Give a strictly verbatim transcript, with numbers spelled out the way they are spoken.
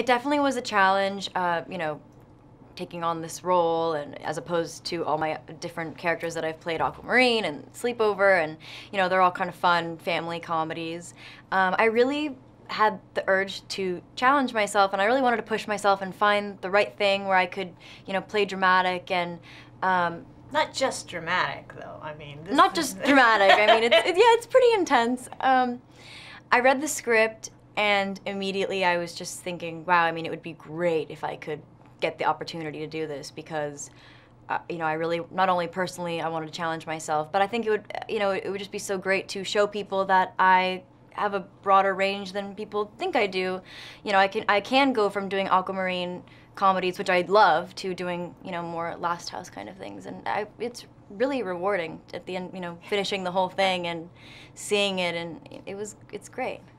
It definitely was a challenge, uh, you know, taking on this role, and as opposed to all my different characters that I've played, Aquamarine and Sleepover, and you know, they're all kind of fun family comedies. Um, I really had the urge to challenge myself, and I really wanted to push myself and find the right thing where I could, you know, play dramatic and um, not just dramatic though. I mean, this not just dramatic. I mean, it's, it, yeah, it's pretty intense. Um, I read the script, and immediately I was just thinking, wow. I mean, it would be great if I could get the opportunity to do this, because uh, you know, I really, not only personally I wanted to challenge myself, but I think it would, you know, it would just be so great to show people that I have a broader range than people think I do. You know, I can I can go from doing Aquamarine comedies, which I love, to doing, you know, more Last House kind of things, and I, it's really rewarding at the end, you know, finishing the whole thing and seeing it, and it was, it's great.